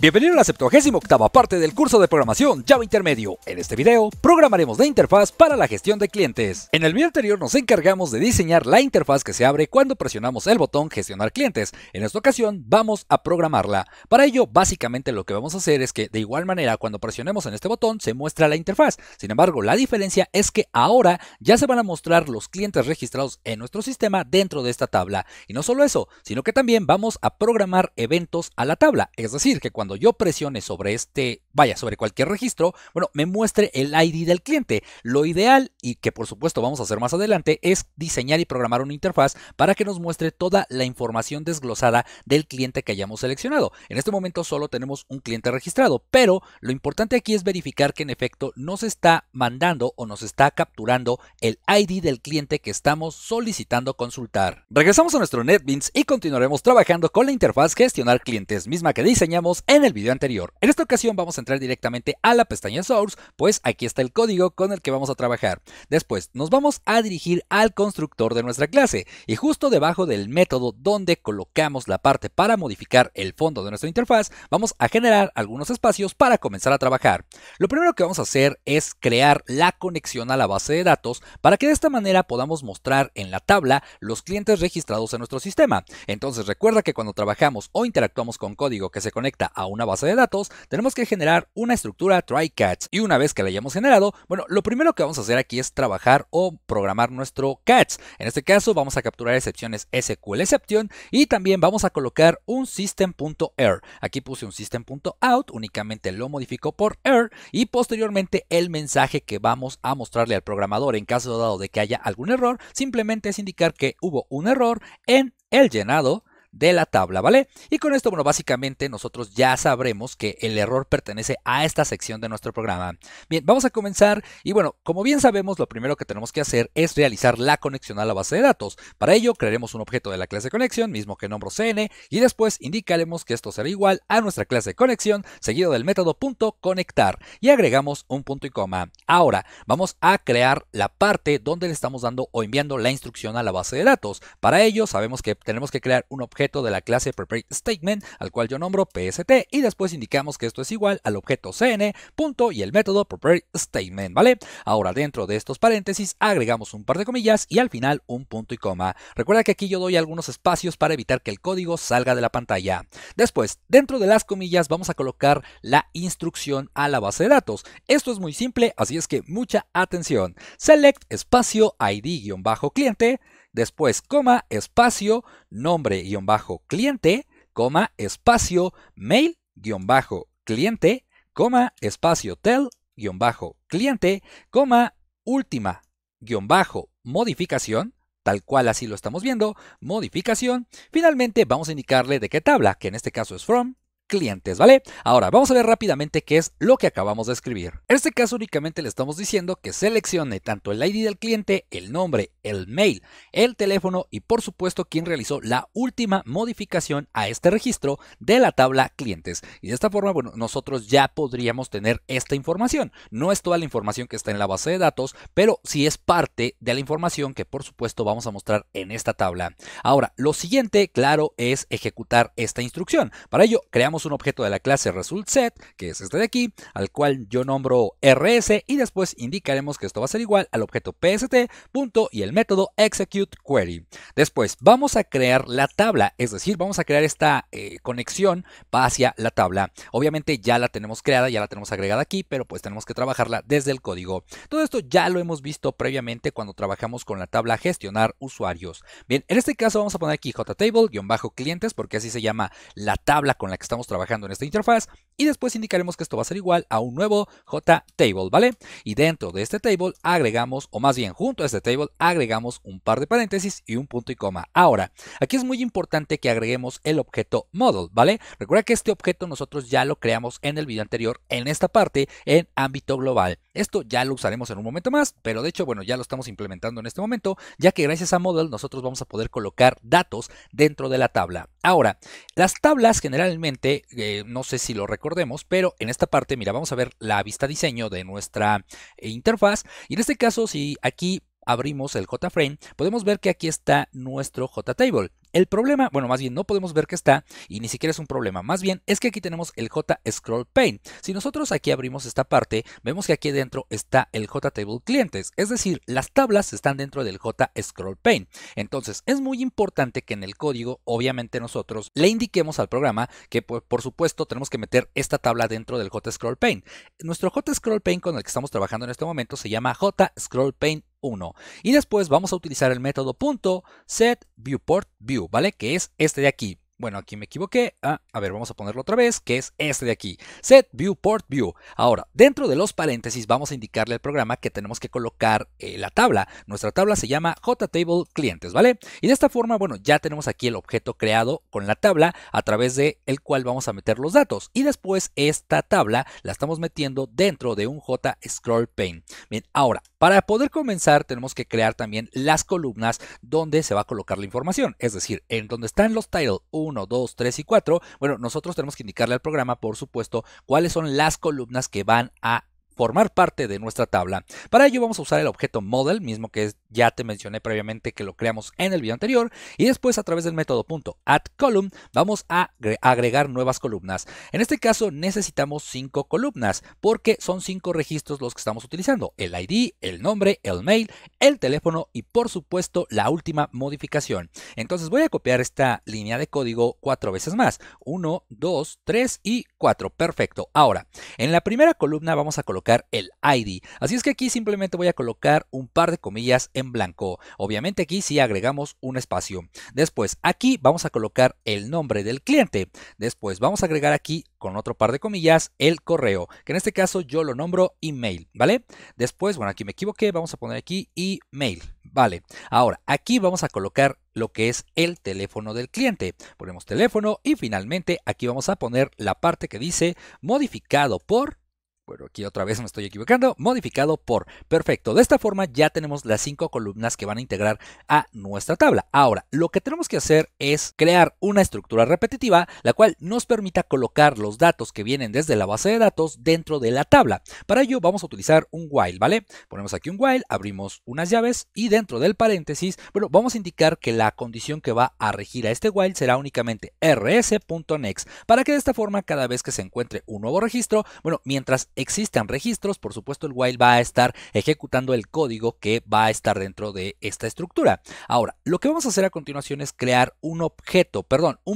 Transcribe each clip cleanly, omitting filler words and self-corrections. Bienvenido a la 78ª parte del curso de programación Java Intermedio. En este video programaremos la interfaz para la gestión de clientes. En el video anterior nos encargamos de diseñar la interfaz que se abre cuando presionamos el botón gestionar clientes. En esta ocasión vamos a programarla. Para ello básicamente lo que vamos a hacer es que de igual manera cuando presionemos en este botón se muestra la interfaz. Sin embargo la diferencia es que ahora ya se van a mostrar los clientes registrados en nuestro sistema dentro de esta tabla. Y no solo eso, sino que también vamos a programar eventos a la tabla. Es decir, que cuando yo presione sobre sobre cualquier registro, me muestre el ID del cliente. Lo ideal, y que por supuesto vamos a hacer más adelante, es diseñar y programar una interfaz para que nos muestre toda la información desglosada del cliente que hayamos seleccionado. En este momento solo tenemos un cliente registrado, pero lo importante aquí es verificar que en efecto nos está mandando o nos está capturando el ID del cliente que estamos solicitando consultar. Regresamos a nuestro NetBeans y continuaremos trabajando con la interfaz gestionar clientes, misma que diseñamos en el video anterior. En esta ocasión vamos a entrar directamente a la pestaña Source, pues aquí está el código con el que vamos a trabajar. Después nos vamos a dirigir al constructor de nuestra clase y justo debajo del método donde colocamos la parte para modificar el fondo de nuestra interfaz, vamos a generar algunos espacios para comenzar a trabajar. Lo primero que vamos a hacer es crear la conexión a la base de datos para que de esta manera podamos mostrar en la tabla los clientes registrados en nuestro sistema. Entonces recuerda que cuando trabajamos o interactuamos con código que se conecta a una base de datos, tenemos que generar una estructura try-catch, y una vez que la hayamos generado, lo primero que vamos a hacer aquí es trabajar o programar nuestro catch. En este caso vamos a capturar excepciones SQL exception y también vamos a colocar un system.err. Aquí puse un system.out, únicamente lo modifico por err, y posteriormente el mensaje que vamos a mostrarle al programador en caso dado de que haya algún error, simplemente es indicar que hubo un error en el llenado de la tabla, ¿vale? Y con esto, básicamente nosotros ya sabremos que el error pertenece a esta sección de nuestro programa. Bien, vamos a comenzar y como bien sabemos, lo primero que tenemos que hacer es realizar la conexión a la base de datos. Para ello, crearemos un objeto de la clase conexión, mismo que nombro CN, y después indicaremos que esto será igual a nuestra clase conexión, seguido del método .conectar, y agregamos un punto y coma. Ahora, vamos a crear la parte donde le estamos dando o enviando la instrucción a la base de datos. Para ello, sabemos que tenemos que crear un objeto de la clase PreparateStatement, al cual yo nombro PST, y después indicamos que esto es igual al objeto CN, punto, y el método PreparateStatement, ¿vale? Ahora dentro de estos paréntesis agregamos un par de comillas y al final un punto y coma. Recuerda que aquí yo doy algunos espacios para evitar que el código salga de la pantalla. Después, dentro de las comillas vamos a colocar la instrucción a la base de datos. Esto es muy simple, así es que mucha atención. Select espacio ID-cliente, después coma, espacio, nombre-cliente, coma, espacio, mail-cliente, coma, espacio, tel-cliente, coma, última-modificación, tal cual así lo estamos viendo, modificación. Finalmente vamos a indicarle de qué tabla, que en este caso es from clientes, ¿vale? Ahora vamos a ver rápidamente qué es lo que acabamos de escribir. En este caso únicamente le estamos diciendo que seleccione tanto el ID del cliente, el nombre, el mail, el teléfono y por supuesto quien realizó la última modificación a este registro de la tabla clientes. Y de esta forma, nosotros ya podríamos tener esta información. No es toda la información que está en la base de datos, pero sí es parte de la información que por supuesto vamos a mostrar en esta tabla. Ahora, lo siguiente, claro, es ejecutar esta instrucción. Para ello, creamos un objeto de la clase ResultSet, que es este de aquí, al cual yo nombro RS, y después indicaremos que esto va a ser igual al objeto PST, punto, y el método ExecuteQuery. Después vamos a crear la tabla, es decir, vamos a crear esta conexión hacia la tabla. Obviamente ya la tenemos creada, ya la tenemos agregada aquí, pero pues tenemos que trabajarla desde el código. Todo esto ya lo hemos visto previamente cuando trabajamos con la tabla gestionar usuarios. Bien, en este caso vamos a poner aquí JTable-clientes, porque así se llama la tabla con la que estamos trabajando en esta interfaz, y después indicaremos que esto va a ser igual a un nuevo JTable, ¿vale? Y dentro de este table agregamos, o más bien junto a este table agregamos un par de paréntesis y un punto y coma. Ahora, aquí es muy importante que agreguemos el objeto model, ¿vale? Recuerda que este objeto nosotros ya lo creamos en el video anterior, en esta parte, en ámbito global. Esto ya lo usaremos en un momento más, pero de hecho, ya lo estamos implementando en este momento, ya que gracias a model nosotros vamos a poder colocar datos dentro de la tabla. Ahora, las tablas generalmente, no sé si lo recordemos, pero en esta parte, mira, vamos a ver la vista diseño de nuestra interfaz, y en este caso, si aquí abrimos el JFrame, podemos ver que aquí está nuestro JTable. El problema, bueno, más bien no podemos ver que está y ni siquiera es un problema, más bien es que aquí tenemos el JScrollPane. Si nosotros aquí abrimos esta parte, vemos que aquí dentro está el JTable clientes, es decir, las tablas están dentro del JScrollPane. Entonces es muy importante que en el código, obviamente nosotros le indiquemos al programa que por supuesto tenemos que meter esta tabla dentro del JScrollPane. Nuestro JScrollPane con el que estamos trabajando en este momento se llama JScrollPane 1. Y después vamos a utilizar el método .setViewportView, ¿vale? Que es este de aquí. Bueno, aquí me equivoqué. A ver, vamos a ponerlo otra vez, que es este de aquí. setViewPortView. Ahora, dentro de los paréntesis vamos a indicarle al programa que tenemos que colocar la tabla. Nuestra tabla se llama JTable clientes, ¿vale? Y de esta forma, bueno, ya tenemos aquí el objeto creado con la tabla a través de el cual vamos a meter los datos. Y después esta tabla la estamos metiendo dentro de un JScrollPane. Bien, ahora, para poder comenzar tenemos que crear también las columnas donde se va a colocar la información. Es decir, en donde están los title 1, 2, 3 y 4, bueno, nosotros tenemos que indicarle al programa, por supuesto, cuáles son las columnas que van a formar parte de nuestra tabla. Para ello vamos a usar el objeto model, mismo que ya te mencioné previamente que lo creamos en el video anterior, y después a través del método .addColumn vamos a agregar nuevas columnas. En este caso necesitamos 5 columnas, porque son 5 registros los que estamos utilizando: el ID, el nombre, el mail, el teléfono y por supuesto la última modificación. Entonces voy a copiar esta línea de código 4 veces más: 1, 2, 3 y 4. Perfecto. Ahora, en la primera columna vamos a colocar el ID, así es que aquí simplemente voy a colocar un par de comillas en blanco. Obviamente aquí sí agregamos un espacio. Después aquí vamos a colocar el nombre del cliente. Después vamos a agregar aquí con otro par de comillas el correo, que en este caso yo lo nombro email, ¿vale? Después, bueno, aquí me equivoqué, vamos a poner aquí email, ¿vale? Ahora aquí vamos a colocar lo que es el teléfono del cliente. Ponemos teléfono y finalmente aquí vamos a poner la parte que dice modificado por... Bueno, aquí otra vez me estoy equivocando. Modificado por. Perfecto. De esta forma ya tenemos las 5 columnas que van a integrar a nuestra tabla. Ahora, lo que tenemos que hacer es crear una estructura repetitiva, la cual nos permita colocar los datos que vienen desde la base de datos dentro de la tabla. Para ello vamos a utilizar un while, ¿vale? Ponemos aquí un while, abrimos unas llaves y dentro del paréntesis, bueno, vamos a indicar que la condición que va a regir a este while será únicamente rs.next, para que de esta forma cada vez que se encuentre un nuevo registro, bueno, mientras existan registros, por supuesto el while va a estar ejecutando el código que va a estar dentro de esta estructura. Ahora, lo que vamos a hacer a continuación es crear un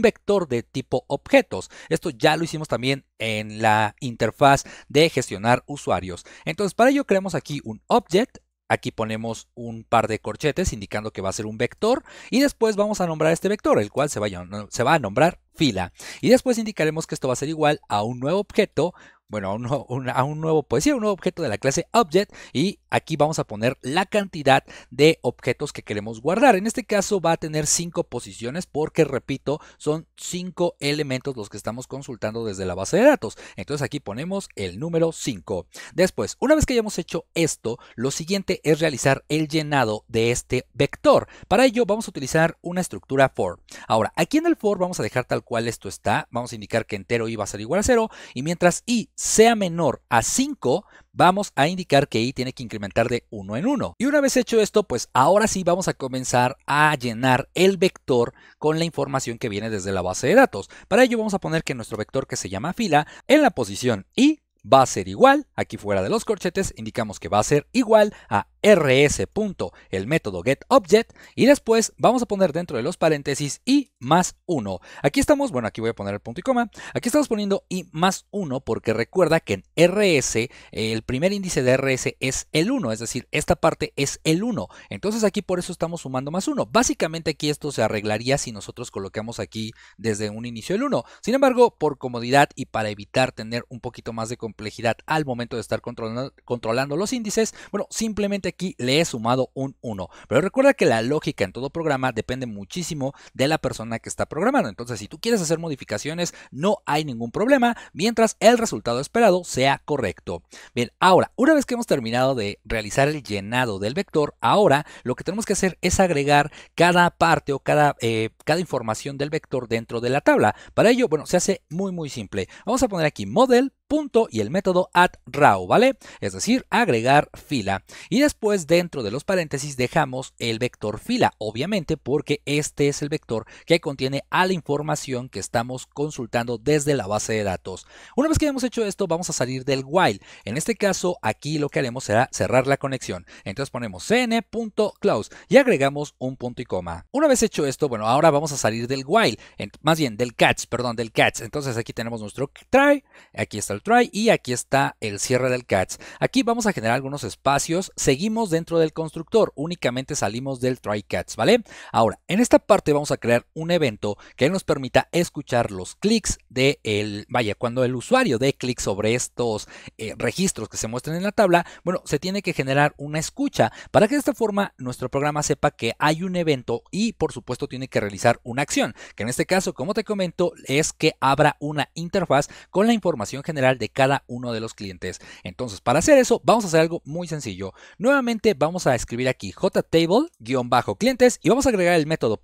vector de tipo objetos. Esto ya lo hicimos también en la interfaz de gestionar usuarios. Entonces, para ello creamos aquí un object. Aquí ponemos un par de corchetes indicando que va a ser un vector y después vamos a nombrar este vector, el cual se va a nombrar fila. Y después indicaremos que esto va a ser igual a un nuevo objeto, bueno, a un nuevo objeto de la clase Object, y aquí vamos a poner la cantidad de objetos que queremos guardar. En este caso va a tener 5 posiciones porque, repito, son 5 elementos los que estamos consultando desde la base de datos. Entonces aquí ponemos el número 5. Después, una vez que hayamos hecho esto, lo siguiente es realizar el llenado de este vector. Para ello vamos a utilizar una estructura for. Ahora, aquí en el for vamos a dejar tal cual esto está. Vamos a indicar que entero i va a ser igual a 0 y mientras i sea menor a 5, vamos a indicar que i tiene que incrementar de 1 en 1. Y una vez hecho esto, pues ahora sí vamos a comenzar a llenar el vector con la información que viene desde la base de datos. Para ello vamos a poner que nuestro vector, que se llama fila, en la posición i va a ser igual, aquí fuera de los corchetes indicamos que va a ser igual a rs. El método getObject y después vamos a poner dentro de los paréntesis i más 1. Aquí estamos, bueno, aquí voy a poner el punto y coma, aquí estamos poniendo i más 1 porque recuerda que en rs el primer índice de rs es el 1, es decir, esta parte es el 1, entonces aquí por eso estamos sumando más 1. Básicamente aquí esto se arreglaría si nosotros colocamos aquí desde un inicio el 1, sin embargo, por comodidad y para evitar tener un poquito más de complejidad al momento de estar controlando los índices, bueno, simplemente aquí le he sumado un 1, pero recuerda que la lógica en todo programa depende muchísimo de la persona que está programando, entonces si tú quieres hacer modificaciones no hay ningún problema mientras el resultado esperado sea correcto. Bien, ahora una vez que hemos terminado de realizar el llenado del vector, ahora lo que tenemos que hacer es agregar cada parte o cada información del vector dentro de la tabla. Para ello, bueno, se hace muy simple. Vamos a poner aquí model punto y el método addRow, ¿vale? Es decir, agregar fila. Y después dentro de los paréntesis dejamos el vector fila, obviamente, porque este es el vector que contiene a la información que estamos consultando desde la base de datos. Una vez que hemos hecho esto, vamos a salir del while. En este caso, aquí lo que haremos será cerrar la conexión. Entonces ponemos cn.close y agregamos un punto y coma. Una vez hecho esto, bueno, ahora vamos a salir del while, más bien del catch, perdón, del catch. Entonces aquí tenemos nuestro try, aquí está el try y aquí está el cierre del catch. Aquí vamos a generar algunos espacios, seguimos dentro del constructor, únicamente salimos del try catch, ¿vale? Ahora, en esta parte vamos a crear un evento que nos permita escuchar los clics de cuando el usuario dé clic sobre estos registros que se muestren en la tabla, bueno, se tiene que generar una escucha para que de esta forma nuestro programa sepa que hay un evento y por supuesto tiene que realizar una acción, que en este caso, como te comento, es que abra una interfaz con la información general de cada uno de los clientes. Entonces, para hacer eso, vamos a hacer algo muy sencillo. Nuevamente vamos a escribir aquí jtable-clientes y vamos a agregar el método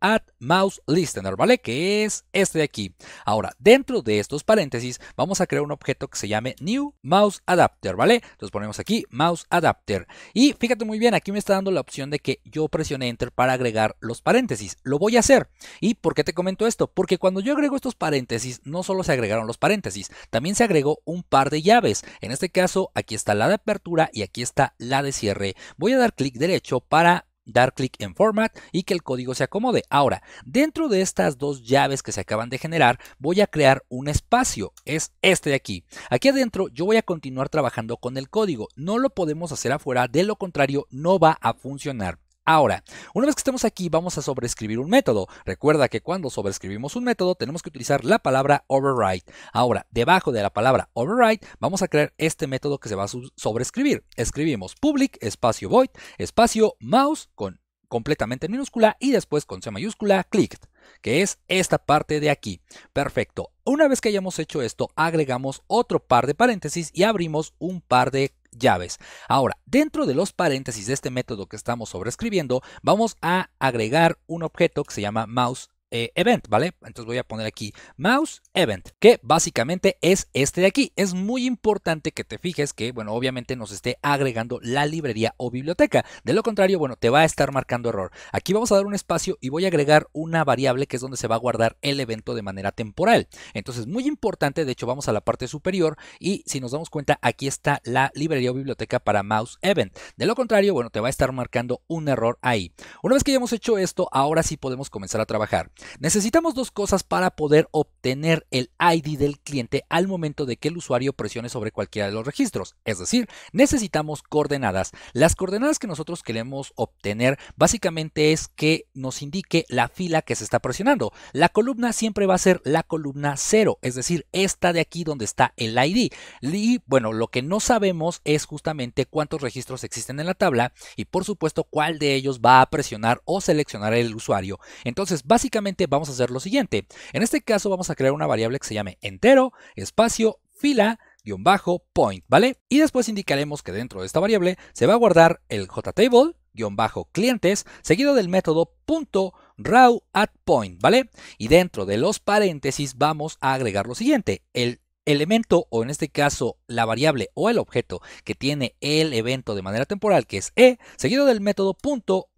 .addMouseListener, ¿vale? Que es este de aquí. Ahora, dentro de estos paréntesis, vamos a crear un objeto que se llame new MouseAdapter, ¿vale? Entonces ponemos aquí MouseAdapter. Y fíjate muy bien, aquí me está dando la opción de que yo presione Enter para agregar los paréntesis. Lo voy a hacer. ¿Y por qué te comento esto? Porque cuando yo agrego estos paréntesis, no solo se agregaron los paréntesis, también se agregó un par de llaves. En este caso, aquí está la de apertura y aquí está la de cierre. Voy a dar clic derecho para dar clic en Format y que el código se acomode. Ahora, dentro de estas dos llaves que se acaban de generar, voy a crear un espacio. Es este de aquí. Aquí adentro yo voy a continuar trabajando con el código. No lo podemos hacer afuera, de lo contrario no va a funcionar. Ahora, una vez que estemos aquí, vamos a sobreescribir un método. Recuerda que cuando sobreescribimos un método, tenemos que utilizar la palabra override. Ahora, debajo de la palabra override, vamos a crear este método que se va a sobreescribir. Escribimos public, espacio void, espacio mouse, con completamente en minúscula y después con C mayúscula, clicked, que es esta parte de aquí. Perfecto. Una vez que hayamos hecho esto, agregamos otro par de paréntesis y abrimos un par de llaves. Ahora, dentro de los paréntesis de este método que estamos sobreescribiendo, vamos a agregar un objeto que se llama mouse event, ¿vale? Entonces voy a poner aquí mouse event, que básicamente es este de aquí. Es muy importante que te fijes que, bueno, obviamente nos esté agregando la librería o biblioteca. De lo contrario, bueno, te va a estar marcando error. Aquí vamos a dar un espacio y voy a agregar una variable que es donde se va a guardar el evento de manera temporal. Entonces, muy importante, de hecho, vamos a la parte superior y si nos damos cuenta, aquí está la librería o biblioteca para mouse event. De lo contrario, bueno, te va a estar marcando un error ahí. Una vez que hayamos hecho esto, ahora sí podemos comenzar a trabajar. Necesitamos dos cosas para poder obtener el ID del cliente al momento de que el usuario presione sobre cualquiera de los registros. Es decir, necesitamos coordenadas. Las coordenadas que nosotros queremos obtener básicamente es que nos indique la fila que se está presionando. La columna siempre va a ser la columna 0, es decir, esta de aquí donde está el ID. Y bueno, lo que no sabemos es justamente cuántos registros existen en la tabla y por supuesto cuál de ellos va a presionar o seleccionar el usuario. Entonces, básicamente vamos a hacer lo siguiente. En este caso vamos a crear una variable que se llame entero, espacio, fila, _point, ¿vale? Y después indicaremos que dentro de esta variable se va a guardar el jtable, _clientes, seguido del método .rawAtPoint, ¿vale? Y dentro de los paréntesis vamos a agregar lo siguiente, el elemento o en este caso la variable o el objeto que tiene el evento de manera temporal, que es e, seguido del método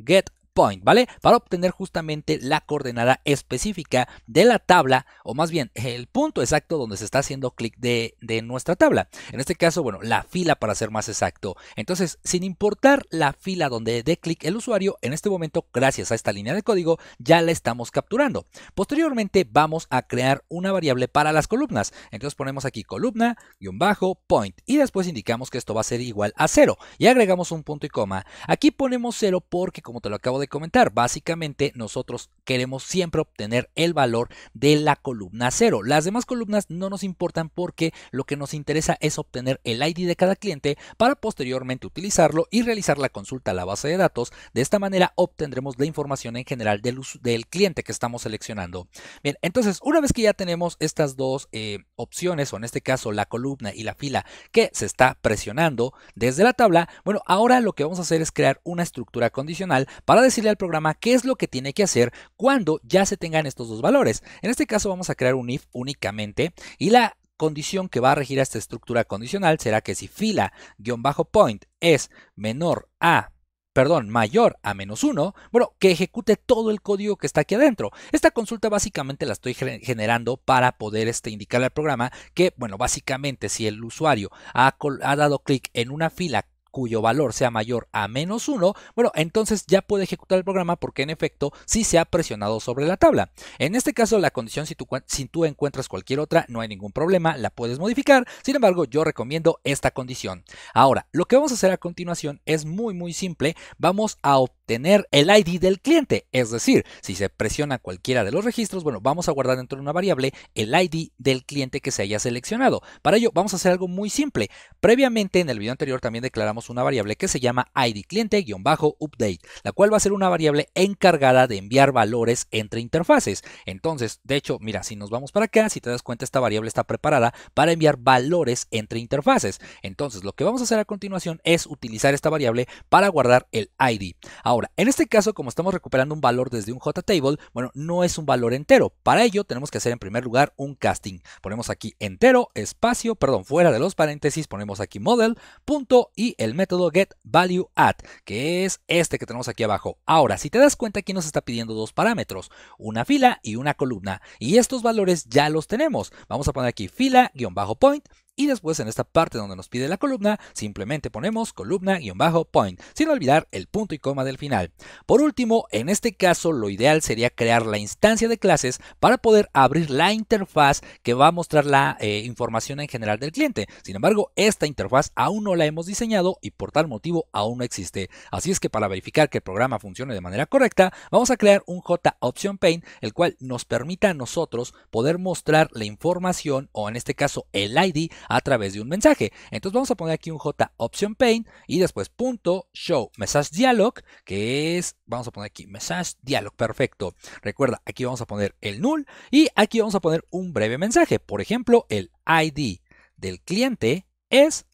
.getPoint, ¿vale? Para obtener justamente la coordenada específica de la tabla o más bien el punto exacto donde se está haciendo clic de nuestra tabla. En este caso, bueno, la fila para ser más exacto. Entonces, sin importar la fila donde dé clic el usuario, en este momento, gracias a esta línea de código, ya la estamos capturando. Posteriormente, vamos a crear una variable para las columnas. Entonces ponemos aquí columna, _point y después indicamos que esto va a ser igual a 0 y agregamos un punto y coma. Aquí ponemos 0 porque, como te lo acabo de comentar, básicamente nosotros queremos siempre obtener el valor de la columna 0. Las demás columnas no nos importan porque lo que nos interesa es obtener el ID de cada cliente para posteriormente utilizarlo y realizar la consulta a la base de datos. De esta manera obtendremos la información en general del cliente que estamos seleccionando. Bien, entonces una vez que ya tenemos estas dos opciones o en este caso la columna y la fila que se está presionando desde la tabla, bueno, ahora lo que vamos a hacer es crear una estructura condicional para decirle al programa qué es lo que tiene que hacer cuando ya se tengan estos dos valores. En este caso vamos a crear un if únicamente y la condición que va a regir a esta estructura condicional será que si fila-point es mayor a -1, bueno, que ejecute todo el código que está aquí adentro. Esta consulta básicamente la estoy generando para poder indicarle al programa que, bueno, básicamente si el usuario ha dado clic en una fila cuyo valor sea mayor a -1, bueno, entonces ya puede ejecutar el programa porque en efecto sí se ha presionado sobre la tabla. En este caso la condición, si tú encuentras cualquier otra, no hay ningún problema, la puedes modificar. Sin embargo, yo recomiendo esta condición. Ahora, lo que vamos a hacer a continuación es muy simple. Vamos a obtener el ID del cliente, es decir, si se presiona cualquiera de los registros, bueno, vamos a guardar dentro de una variable el ID del cliente que se haya seleccionado. Para ello vamos a hacer algo muy simple. Previamente en el video anterior también declaramos una variable que se llama idCliente-update, la cual va a ser una variable encargada de enviar valores entre interfaces. Entonces, de hecho, mira, si nos vamos para acá, si te das cuenta, esta variable está preparada para enviar valores entre interfaces. Entonces, lo que vamos a hacer a continuación es utilizar esta variable para guardar el ID. Ahora, en este caso, como estamos recuperando un valor desde un JTable, bueno, no es un valor entero. Para ello, tenemos que hacer en primer lugar un casting. Ponemos aquí entero, espacio, perdón, fuera de los paréntesis, ponemos aquí model, punto, y el método getValueAt, que es este que tenemos aquí abajo. Ahora, si te das cuenta, aquí nos está pidiendo dos parámetros, una fila y una columna. Y estos valores ya los tenemos. Vamos a poner aquí fila-point. Y después en esta parte donde nos pide la columna, simplemente ponemos columna-point, sin olvidar el punto y coma del final. Por último, en este caso lo ideal sería crear la instancia de clases para poder abrir la interfaz que va a mostrar la información en general del cliente. Sin embargo, esta interfaz aún no la hemos diseñado y por tal motivo aún no existe. Así es que para verificar que el programa funcione de manera correcta, vamos a crear un JOptionPaint, el cual nos permita a nosotros poder mostrar la información, o en este caso el ID, a través de un mensaje. Entonces vamos a poner aquí un JOptionPaint y después punto show messageDialog, que es, vamos a poner aquí messageDialog, perfecto. Recuerda, aquí vamos a poner el null y aquí vamos a poner un breve mensaje. Por ejemplo, el ID del cliente es :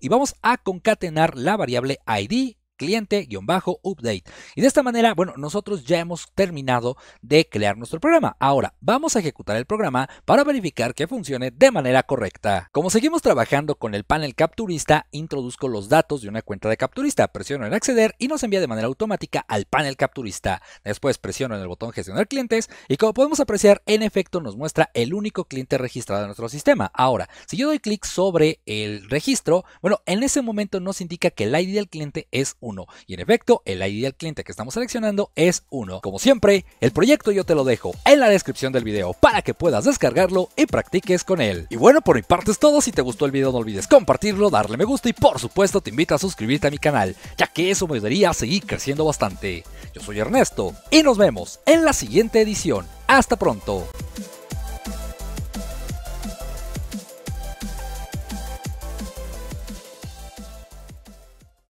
y vamos a concatenar la variable ID cliente-update. Y de esta manera, bueno, nosotros ya hemos terminado de crear nuestro programa. Ahora vamos a ejecutar el programa para verificar que funcione de manera correcta. Como seguimos trabajando con el panel capturista, introduzco los datos de una cuenta de capturista, presiono en acceder y nos envía de manera automática al panel capturista. Después presiono en el botón gestionar clientes y como podemos apreciar, en efecto nos muestra el único cliente registrado en nuestro sistema. Ahora, si yo doy clic sobre el registro, bueno, en ese momento nos indica que el ID del cliente es 1 y en efecto el ID del cliente que estamos seleccionando es 1. Como siempre, el proyecto yo te lo dejo en la descripción del video para que puedas descargarlo y practiques con él. Y bueno, por mi parte es todo. Si te gustó el video no olvides compartirlo, darle me gusta y por supuesto te invito a suscribirte a mi canal, ya que eso me ayudaría a seguir creciendo bastante. Yo soy Ernesto y nos vemos en la siguiente edición. Hasta pronto.